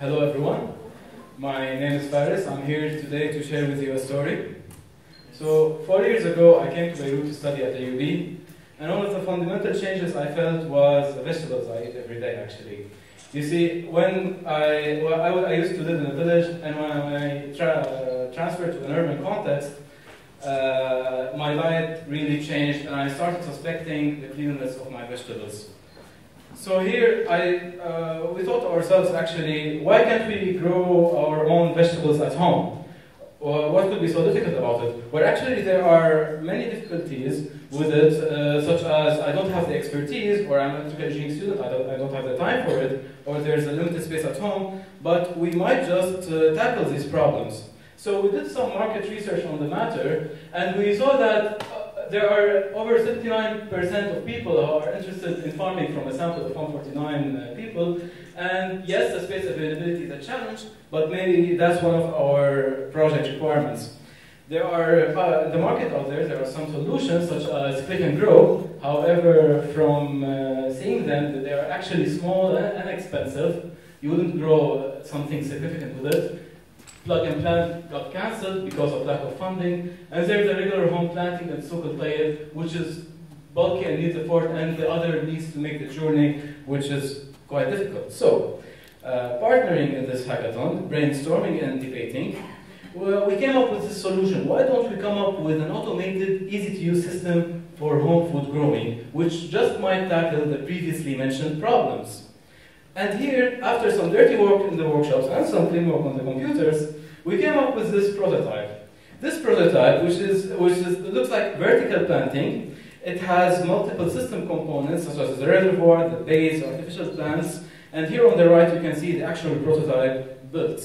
Hello everyone, my name is Faris. I'm here today to share with you a story. So 4 years ago I came to Beirut to study at AUB, and one of the fundamental changes I felt was the vegetables I eat every day actually. You see, when I used to live in a village, and when I transferred to an urban context, my diet really changed and I started suspecting the cleanliness of my vegetables. So here, we thought to ourselves actually, why can't we grow our own vegetables at home? Or what could be so difficult about it? Well, actually there are many difficulties with it, such as I don't have the expertise, or I'm an engineering student, I don't have the time for it, or there's a limited space at home, but we might just tackle these problems. So we did some market research on the matter, and we saw that there are over 79% of people who are interested in farming from a sample of 149 people. And yes, the space availability is a challenge, but maybe that's one of our project requirements. There are, in the market out there are some solutions such as Click and Grow. However, from seeing them, they are actually small and expensive. You wouldn't grow something significant with it. Plug and Plant got cancelled because of lack of funding, and there's a regular home planting at Sokol Taif, which is bulky and needs effort, and the other needs to make the journey, which is quite difficult. So, partnering in this hackathon, brainstorming and debating, well, we came up with this solution. Why don't we come up with an automated, easy-to-use system for home food growing, which just might tackle the previously mentioned problems? And here, after some dirty work in the workshops and some clean work on the computers, we came up with this prototype. This prototype, which looks like vertical planting, it has multiple system components such as the reservoir, the base, artificial plants, and here on the right you can see the actual prototype built.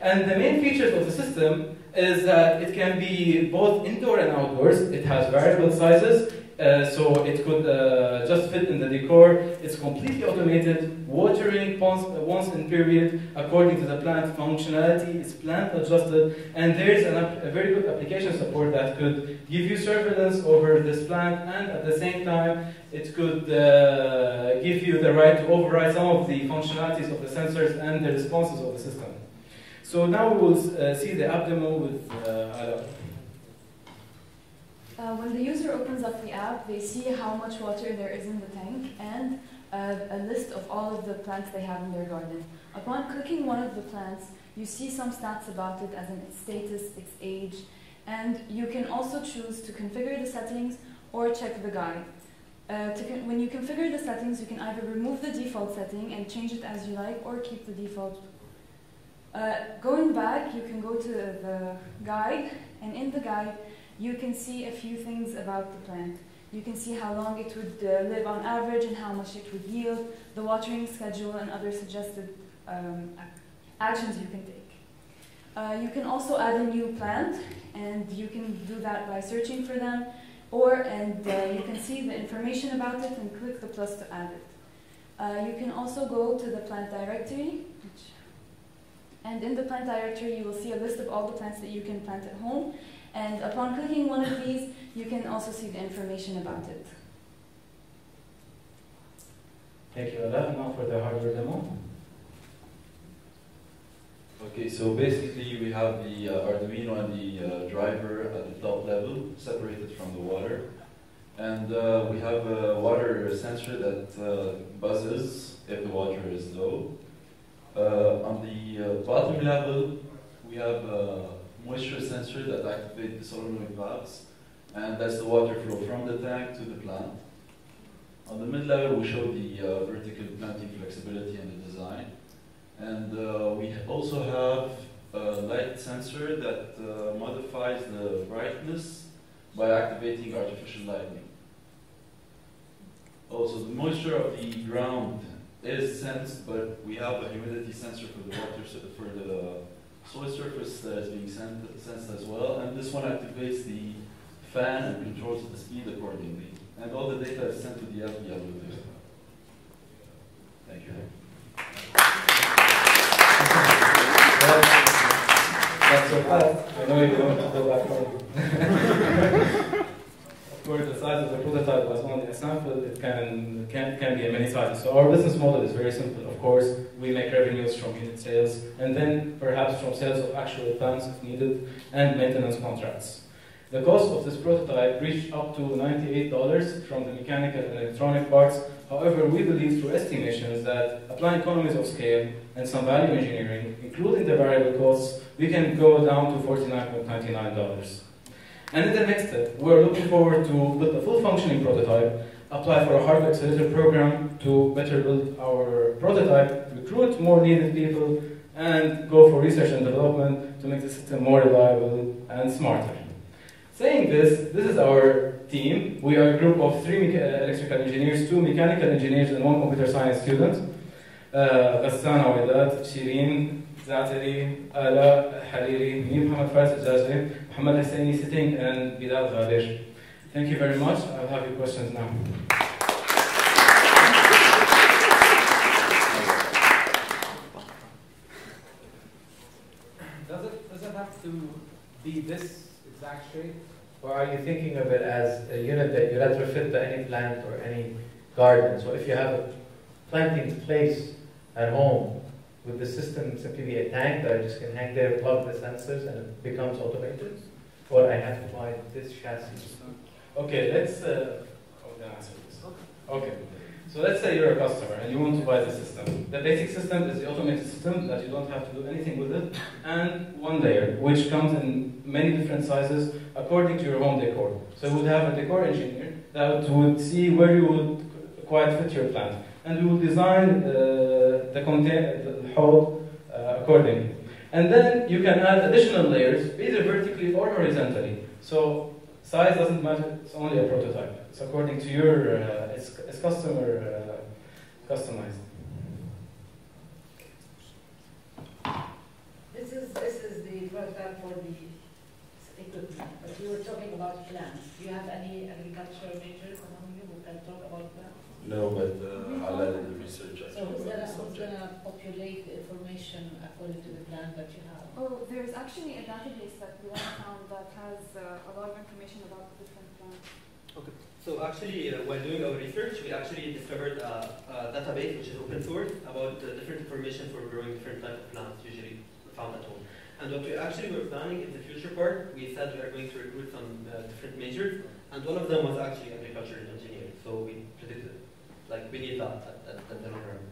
And the main features of the system is that it can be both indoor and outdoors. It has variable sizes. So it could just fit in the decor. It's completely automated, watering once in period according to the plant functionality. It's plant adjusted, and there is a very good application support that could give you surveillance over this plant, and at the same time it could give you the right to override some of the functionalities of the sensors and the responses of the system. So now we will see the app demo with Ala. When the user opens up the app, they see how much water there is in the tank and a list of all of the plants they have in their garden. Upon clicking one of the plants, you see some stats about it, as in its status, its age, and you can also choose to configure the settings or check the guide. When you configure the settings, you can either remove the default setting and change it as you like, or keep the default. Going back, you can go to the guide, and in the guide, you can see a few things about the plant. You can see how long it would live on average and how much it would yield, the watering schedule, and other suggested actions you can take. You can also add a new plant, and you can do that by searching for them, and you can see the information about it and click the plus to add it. You can also go to the plant directory, and in the plant directory you will see a list of all the plants that you can plant at home. And upon clicking one of these, you can also see the information about it. Thank you, Ala. Now for the hardware demo. Okay, so basically we have the Arduino and the driver at the top level, separated from the water. And we have a water sensor that buzzes if the water is low. On the bottom level, we have moisture sensor that activates the solenoid valves, and that's the water flow from the tank to the plant. On the mid level, we show the vertical planting flexibility and the design, and we also have a light sensor that modifies the brightness by activating artificial lighting. Also, the moisture of the ground is sensed, but we have a humidity sensor for the water, for the soil surface that is being sensed as well, and this one activates the fan and controls the speed accordingly. And all the data is sent to the FBL. Thank you. That's so fast. I know you don't have to go back home. Of course, the size the prototype was only a sample, it can be many sizes. So our business model is very simple. Of course, we make revenues from unit sales, and then perhaps from sales of actual plants if needed, and maintenance contracts. The cost of this prototype reached up to $98 from the mechanical and electronic parts. However, we believe through estimations that applying economies of scale and some value engineering, including the variable costs, we can go down to $49.99. And in the next step, we're looking forward to build a full functioning prototype, apply for a hardware accelerator program to better build our prototype, recruit more needed people, and go for research and development to make the system more reliable and smarter. Saying this, this is our team. We are a group of 3 electrical engineers, 2 mechanical engineers, and 1 computer science student. Ghassan Awidat, Shirin Zatari, Ala Hariri, me, Muhammad Sitting, and Bidal Zadish. Thank you very much. I'll have your questions now. Does it have to be this exact shape? Or are you thinking of it as a unit that you retrofit to any plant or any garden? So if you have a planting place at home, would the system simply be a tank that I just can hang there, plug the sensors, and it becomes automated? Or I have to buy this chassis? Okay, let's... Okay, so let's say you're a customer and you want to buy the system. The basic system is the automated system that you don't have to do anything with it, and one layer, which comes in many different sizes according to your home decor. So you would have a decor engineer that would see where you would quite fit your plant, and we would design the whole accordingly. And then you can add additional layers, either vertically or horizontally. So size doesn't matter, it's only a prototype. It's according to your, it's customer customized. This is the prototype for the equipment, but we were talking about plants. Do you have any agricultural majors among you who can talk about plants? No, but I'll add in the research. So who's going to populate the information according to the plan that you have? Oh, there is actually a database that we have found that has a lot of information about the different plants. Okay. So actually, while doing our research, we actually discovered a database which is open source about different information for growing different types of plants usually found at home. And what we actually were planning in the future part, we said we are going to recruit some different majors, and one of them was actually agricultural engineering. So we predicted. Like we need that at the long run.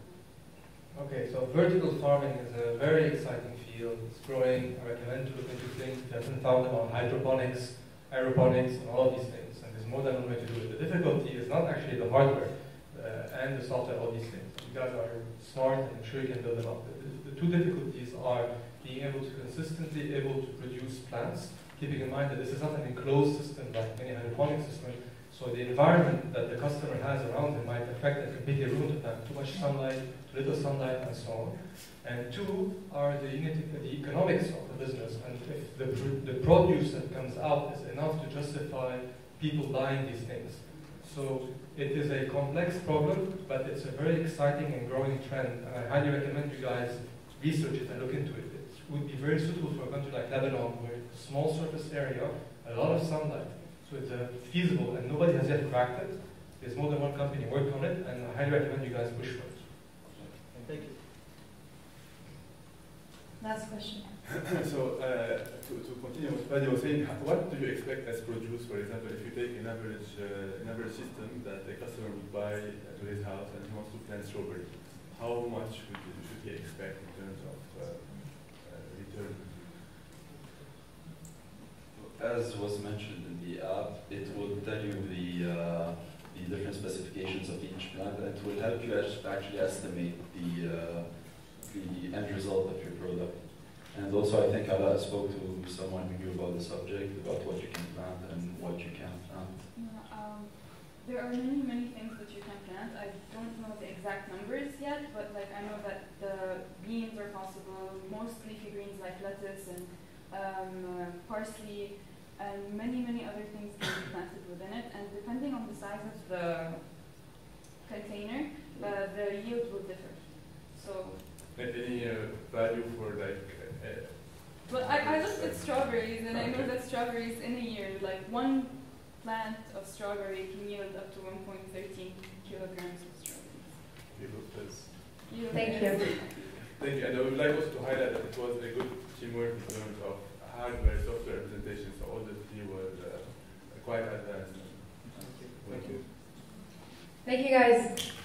Okay, so vertical farming is a very exciting field. It's growing. I recommend to look into things. If you haven't found about hydroponics, aeroponics, and all of these things. And there's more than one way to do it. The difficulty is not actually the hardware and the software, all these things. You guys are smart and I'm sure you can build them up. The two difficulties are being able to consistently able to produce plants, keeping in mind that this is not an enclosed system like any hydroponic system. So the environment that the customer has around him might affect and completely ruin the plant. Too much sunlight, too little sunlight, and so on. And two are the economics of the business. And if the produce that comes out is enough to justify people buying these things. So it is a complex problem, but it's a very exciting and growing trend. And I highly recommend you guys research it and look into it. It would be very suitable for a country like Lebanon, where it's a small surface area, a lot of sunlight. So it's feasible, and nobody has yet cracked it. There's more than one company working on it, and I highly recommend you guys push for it. Thank you. Last question. So to continue with what you were saying, what do you expect as produce, for example, if you take an average system that the customer would buy to his house and he wants to plant strawberry, how much should he expect in terms of return? As was mentioned in the app, it will tell you the different specifications of each plant, and it will help you actually estimate the end result of your product. And also, I think Ala spoke to someone who knew about the subject, about what you can plant and what you can't plant. Yeah, there are many things that you can plant. I don't know the exact numbers yet, but like I know that the beans are possible, most leafy greens like lettuce and parsley, and many other things can be planted within it, and depending on the size of the container, the yield will differ. So any value for like? Well, I looked at strawberries, and okay. I know that strawberries in a year, like one plant of strawberry can yield up to 1.13 kilograms of strawberries. Thank you. Thank you. And I would like also to highlight that it was a good teamwork in terms of hardware, software representation. So all the three was quite advanced. Thank you. Thank you guys.